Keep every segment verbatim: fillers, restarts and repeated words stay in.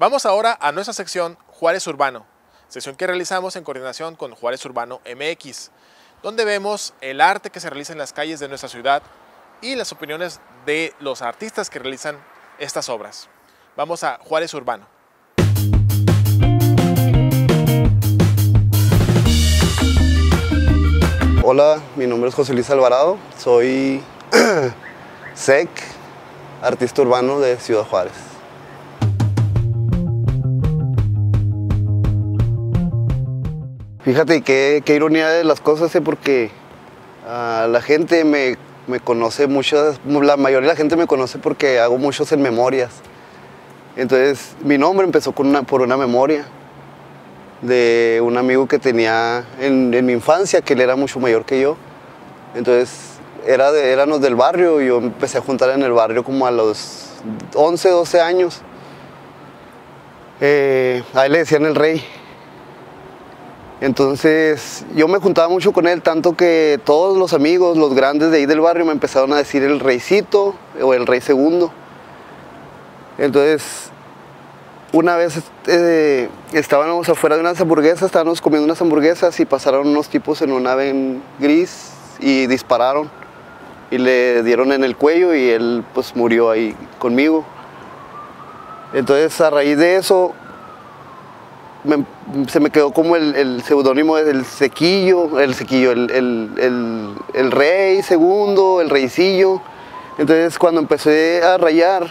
Vamos ahora a nuestra sección Juárez Urbano, sección que realizamos en coordinación con Juárez Urbano M X, donde vemos el arte que se realiza en las calles de nuestra ciudad y las opiniones de los artistas que realizan estas obras. Vamos a Juárez Urbano. Hola, mi nombre es José Luis Alvarado, soy S E C, artista urbano de Ciudad Juárez. Fíjate qué, qué ironía de las cosas, ¿eh? Porque uh, la gente me, me conoce mucho, la mayoría de la gente me conoce porque hago muchos en memorias. Entonces mi nombre empezó con una, por una memoria de un amigo que tenía en, en mi infancia, que él era mucho mayor que yo. Entonces era de, éramos del barrio y yo empecé a juntar en el barrio como a los once, doce años. Eh, a él le decían el Rey. Entonces yo me juntaba mucho con él, tanto que todos los amigos, los grandes de ahí del barrio, me empezaron a decir el Reycito o el Rey Segundo. Entonces, una vez eh, estábamos afuera de unas hamburguesas, estábamos comiendo unas hamburguesas y pasaron unos tipos en un ave gris y dispararon y le dieron en el cuello y él pues murió ahí conmigo. Entonces a raíz de eso me, se me quedó como el, el seudónimo del Sequillo, el Sequillo, el, el, el, el Rey Segundo, el Reycillo. Entonces cuando empecé a rayar,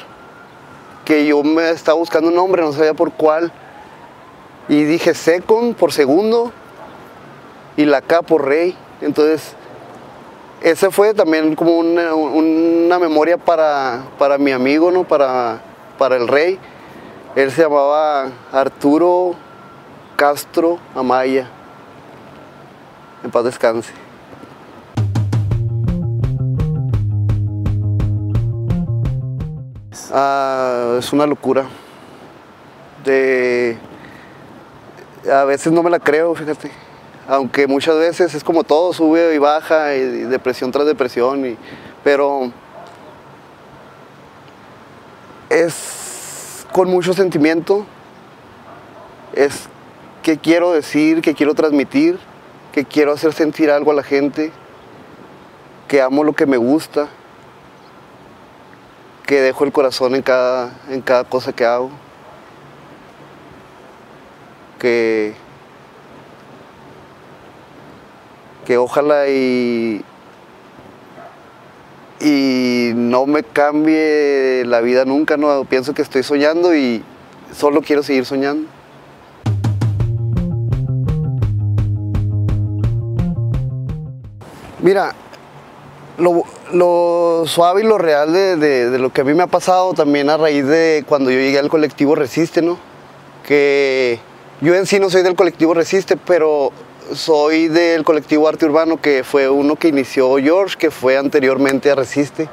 que yo me estaba buscando un nombre, no sabía por cuál, y dije Second por segundo y la K por Rey. Entonces esa fue también como una, una memoria para, para mi amigo, ¿no? para, para el Rey. Él se llamaba Arturo Castro Amaya, en paz descanse. Ah, es una locura. De... A veces no me la creo, fíjate. Aunque muchas veces es como todo, sube y baja, y, y depresión tras depresión. Y... Pero es con mucho sentimiento. Es que quiero decir, que quiero transmitir, que quiero hacer sentir algo a la gente, que amo lo que me gusta, que dejo el corazón en cada, en cada cosa que hago, que, que ojalá y, y no me cambie la vida nunca, ¿no? Pienso que estoy soñando y solo quiero seguir soñando. Mira, Lo, lo suave y lo real de, de, de lo que a mí me ha pasado también a raíz de cuando yo llegué al colectivo Resiste, ¿no? Que yo en sí no soy del colectivo Resiste, pero soy del colectivo Arte Urbano, que fue uno que inició George, que fue anteriormente a Resiste.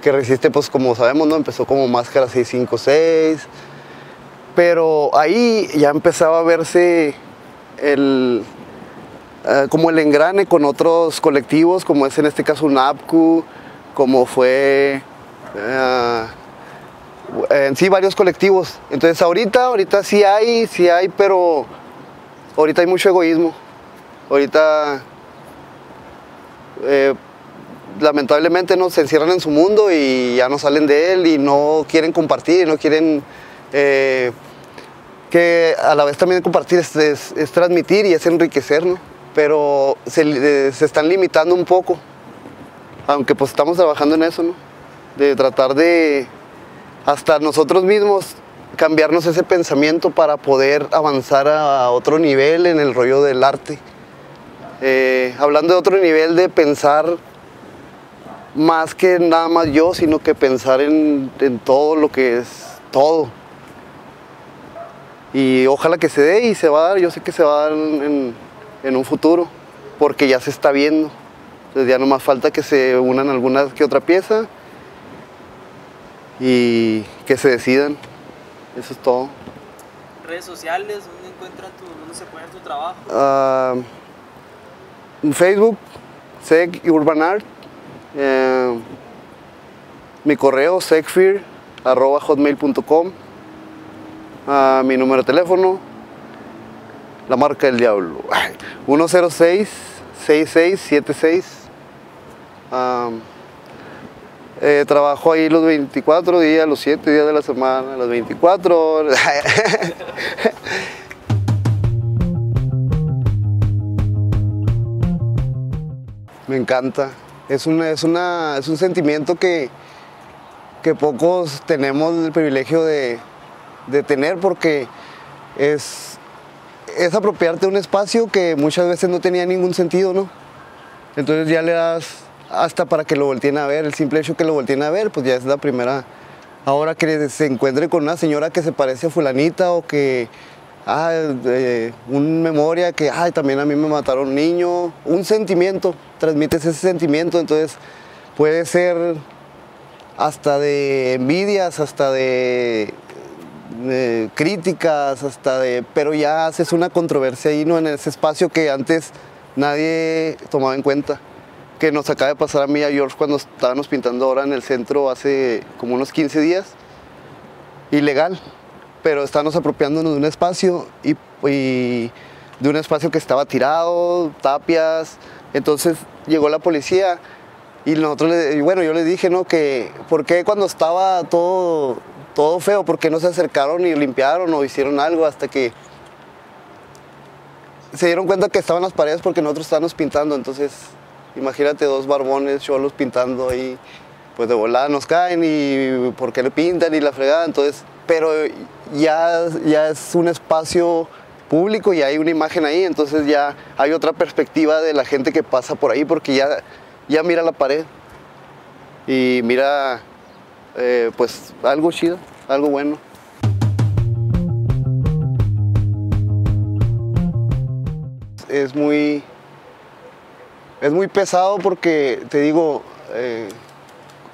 Que Resiste, pues como sabemos, ¿no? Empezó como Máscara seis cinco seis, pero ahí ya empezaba a verse el... como el engrane con otros colectivos, como es en este caso N A P C U, como fue uh, en sí varios colectivos. Entonces ahorita, ahorita sí hay, sí hay, pero ahorita hay mucho egoísmo. Ahorita eh, lamentablemente no, se encierran en su mundo y ya no salen de él y no quieren compartir, no quieren... Eh, que a la vez también compartir es, es, es transmitir y es enriquecer, ¿no? Pero se, se están limitando un poco, aunque pues estamos trabajando en eso, ¿no? De tratar de, hasta nosotros mismos, cambiarnos ese pensamiento para poder avanzar a otro nivel en el rollo del arte. Eh, hablando de otro nivel, de pensar más que nada más yo, sino que pensar en, en todo lo que es todo. Y ojalá que se dé, y se va a dar, yo sé que se va a dar en... en en un futuro, porque ya se está viendo. Entonces ya no más falta que se unan algunas que otra pieza y que se decidan. Eso es todo. ¿Redes sociales? ¿Dónde encuentran tu, dónde se puede ver tu trabajo? Uh, en Facebook, Seck Urban Art. Uh, mi correo, seckfear arroba hotmail punto com. a mi número de teléfono, La Marca del Diablo, uno cero seis, seis seis siete seis. Um, eh, trabajo ahí los veinticuatro días, los siete días de la semana, las veinticuatro horas. Me encanta. Es, una, es, una, es un sentimiento que, que pocos tenemos el privilegio de, de tener, porque es... es apropiarte de un espacio que muchas veces no tenía ningún sentido, ¿no? Entonces ya le das hasta para que lo volteen a ver, el simple hecho que lo volteen a ver, pues ya es la primera. Ahora que se encuentre con una señora que se parece a fulanita, o que, ah, eh, un memoria que, ay, también a mí me mataron niño, un sentimiento, transmites ese sentimiento, entonces puede ser hasta de envidias, hasta de... Eh, críticas, hasta de... pero ya haces una controversia ahí, ¿no? En ese espacio que antes nadie tomaba en cuenta. Que nos acaba de pasar a mí y a George cuando estábamos pintando ahora en el centro hace como unos quince días. Ilegal, pero estábamos apropiándonos de un espacio y, y de un espacio que estaba tirado, tapias. Entonces llegó la policía y nosotros, le, y bueno, yo les dije, ¿no? Que ¿por qué cuando estaba todo... todo feo, porque no se acercaron y limpiaron o hicieron algo hasta que se dieron cuenta que estaban las paredes porque nosotros estábamos pintando? Entonces, imagínate dos barbones, cholos pintando ahí, pues de volada nos caen y por qué le pintan y la fregada. Entonces, pero ya, ya es un espacio público y hay una imagen ahí, entonces ya hay otra perspectiva de la gente que pasa por ahí, porque ya, ya mira la pared y mira... Eh, pues algo chido, algo bueno. Es muy, es muy pesado porque, te digo, eh,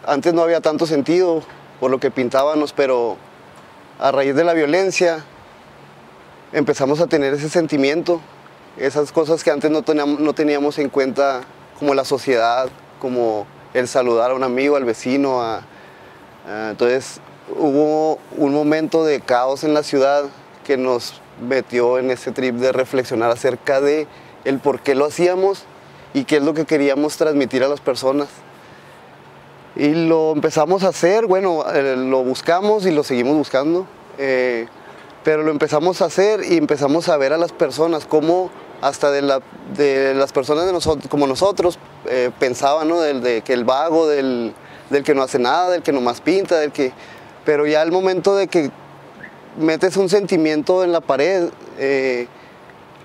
antes no había tanto sentido por lo que pintábamos, pero a raíz de la violencia empezamos a tener ese sentimiento, esas cosas que antes no teníamos, no teníamos en cuenta, como la sociedad, como el saludar a un amigo, al vecino, a... Entonces hubo un momento de caos en la ciudad que nos metió en ese trip de reflexionar acerca de el por qué lo hacíamos y qué es lo que queríamos transmitir a las personas. Y lo empezamos a hacer, bueno, eh, lo buscamos y lo seguimos buscando, eh, pero lo empezamos a hacer y empezamos a ver a las personas, como hasta de, la, de las personas de nosotros, como nosotros eh, pensaban, ¿no? Del, de que el vago, del... del que no hace nada, del que nomás pinta, del que... Pero ya al momento de que metes un sentimiento en la pared, eh,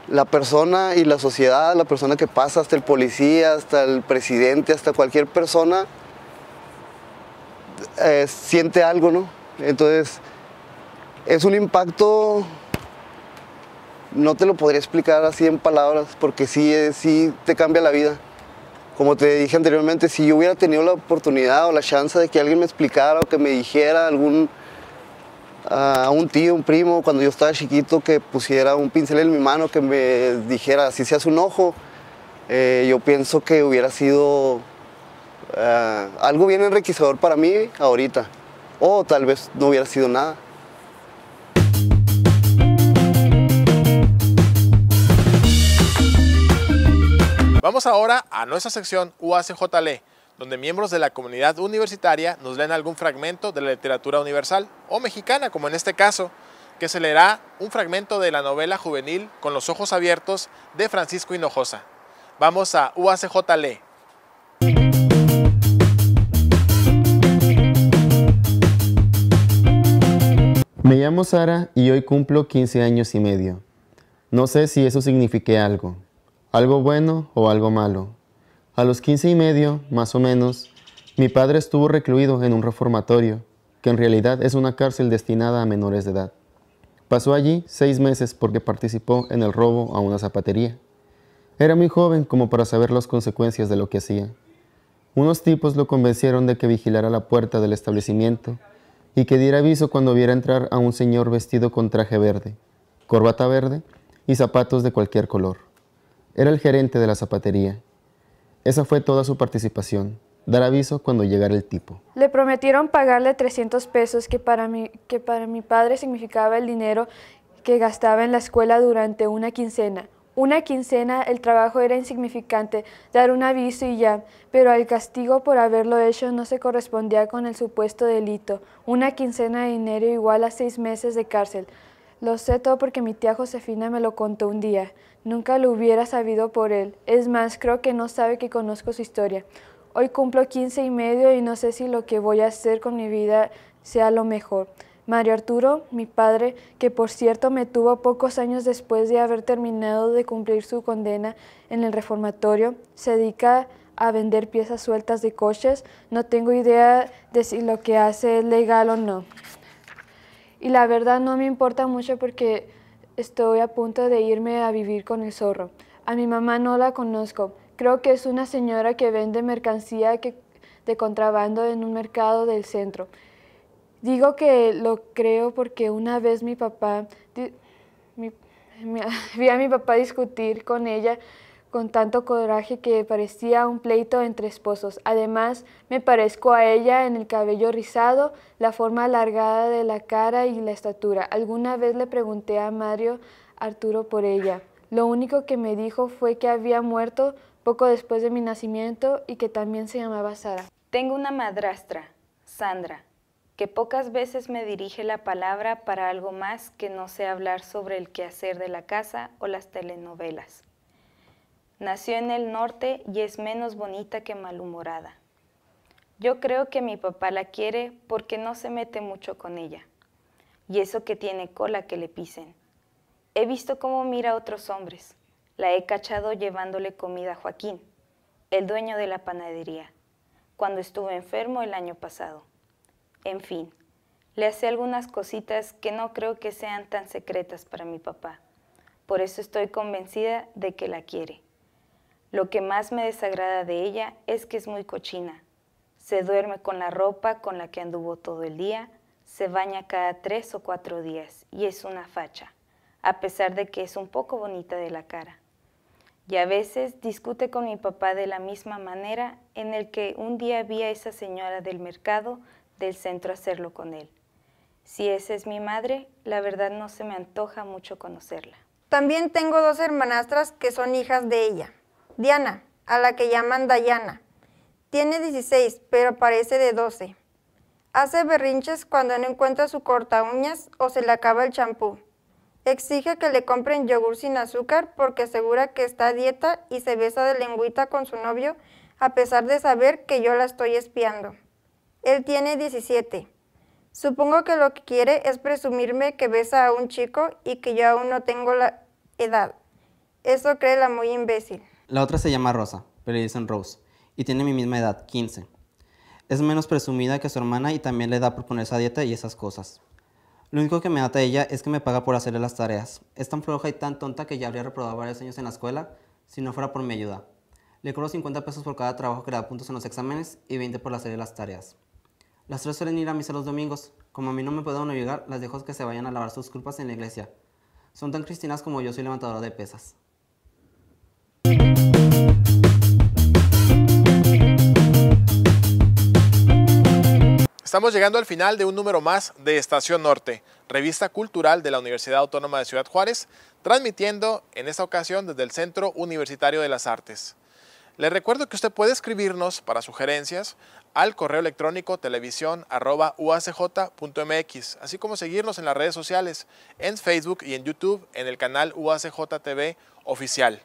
la persona y la sociedad, la persona que pasa, hasta el policía, hasta el presidente, hasta cualquier persona, eh, siente algo, ¿no? Entonces, es un impacto... No te lo podría explicar así en palabras, porque sí, eh, sí te cambia la vida. Como te dije anteriormente, si yo hubiera tenido la oportunidad o la chance de que alguien me explicara o que me dijera algún, a un tío, un primo, cuando yo estaba chiquito, que pusiera un pincel en mi mano, que me dijera, así se hace un ojo, eh, yo pienso que hubiera sido uh, algo bien enriquecedor para mí ahorita. O tal vez no hubiera sido nada. Vamos ahora a nuestra sección U A C J L E, donde miembros de la comunidad universitaria nos leen algún fragmento de la literatura universal o mexicana, como en este caso, que se leerá un fragmento de la novela juvenil Con los ojos abiertos de Francisco Hinojosa. Vamos a U A C J L E. Me llamo Sara y hoy cumplo quince años y medio. No sé si eso signifique algo. Algo bueno o algo malo. A los quince y medio, más o menos, mi padre estuvo recluido en un reformatorio, que en realidad es una cárcel destinada a menores de edad. Pasó allí seis meses porque participó en el robo a una zapatería. Era muy joven como para saber las consecuencias de lo que hacía. Unos tipos lo convencieron de que vigilara la puerta del establecimiento y que diera aviso cuando viera entrar a un señor vestido con traje verde, corbata verde y zapatos de cualquier color. Era el gerente de la zapatería. Esa fue toda su participación. dar aviso cuando llegara el tipo. Le prometieron pagarle trescientos pesos, que para mi, que para mi padre significaba el dinero que gastaba en la escuela durante una quincena. Una quincena, el trabajo era insignificante, dar un aviso y ya, pero el castigo por haberlo hecho no se correspondía con el supuesto delito. Una quincena de dinero igual a seis meses de cárcel. Lo sé todo porque mi tía Josefina me lo contó un día. Nunca lo hubiera sabido por él. Es más, creo que no sabe que conozco su historia. Hoy cumplo quince y medio y no sé si lo que voy a hacer con mi vida sea lo mejor. Mario Arturo, mi padre, que por cierto me tuvo pocos años después de haber terminado de cumplir su condena en el reformatorio, se dedica a vender piezas sueltas de coches. No tengo idea de si lo que hace es legal o no. Y la verdad no me importa mucho porque estoy a punto de irme a vivir con el zorro. A mi mamá no la conozco. Creo que es una señora que vende mercancía que, de contrabando en un mercado del centro. Digo que lo creo porque una vez mi papá, di, mi, mi, vi a mi papá discutir con ella con tanto coraje que parecía un pleito entre esposos. Además, me parezco a ella en el cabello rizado, la forma alargada de la cara y la estatura. Alguna vez le pregunté a Mario Arturo por ella. Lo único que me dijo fue que había muerto poco después de mi nacimiento y que también se llamaba Sara. Tengo una madrastra, Sandra, que pocas veces me dirige la palabra para algo más que no sea hablar sobre el quehacer de la casa o las telenovelas. Nació en el norte y es menos bonita que malhumorada. Yo creo que mi papá la quiere porque no se mete mucho con ella. Y eso que tiene cola que le pisen. He visto cómo mira a otros hombres. La he cachado llevándole comida a Joaquín, el dueño de la panadería, cuando estuvo enfermo el año pasado. En fin, le hace algunas cositas que no creo que sean tan secretas para mi papá. Por eso estoy convencida de que la quiere. Lo que más me desagrada de ella es que es muy cochina. Se duerme con la ropa con la que anduvo todo el día, se baña cada tres o cuatro días y es una facha, a pesar de que es un poco bonita de la cara. Y a veces discute con mi papá de la misma manera en el que un día vi a esa señora del mercado del centro hacerlo con él. Si esa es mi madre, la verdad no se me antoja mucho conocerla. También tengo dos hermanastras que son hijas de ella. Diana, a la que llaman Dayana, tiene dieciséis, pero parece de doce. Hace berrinches cuando no encuentra su corta uñas o se le acaba el champú. Exige que le compren yogur sin azúcar porque asegura que está a dieta y se besa de lengüita con su novio a pesar de saber que yo la estoy espiando. Él tiene diecisiete. Supongo que lo que quiere es presumirme que besa a un chico y que yo aún no tengo la edad. Eso cree la muy imbécil. La otra se llama Rosa, pero le dicen Rose, y tiene mi misma edad, quince. Es menos presumida que su hermana y también le da por ponerse a dieta y esas cosas. Lo único que me ata a ella es que me paga por hacerle las tareas. Es tan floja y tan tonta que ya habría reprobado varios años en la escuela si no fuera por mi ayuda. Le cobro cincuenta pesos por cada trabajo que le da puntos en los exámenes y veinte por hacerle las tareas. Las tres suelen ir a misa los domingos. Como a mí no me pueden obligar, las dejo que se vayan a lavar sus culpas en la iglesia. Son tan cristianas como yo soy levantadora de pesas. Estamos llegando al final de un número más de Estación Norte, revista cultural de la Universidad Autónoma de Ciudad Juárez, transmitiendo en esta ocasión desde el Centro Universitario de las Artes. Les recuerdo que usted puede escribirnos para sugerencias al correo electrónico televisión arroba u a c j punto m x, así como seguirnos en las redes sociales, en Facebook y en YouTube, en el canal U A C J T V Oficial.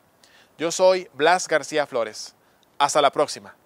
Yo soy Blas García Flores. Hasta la próxima.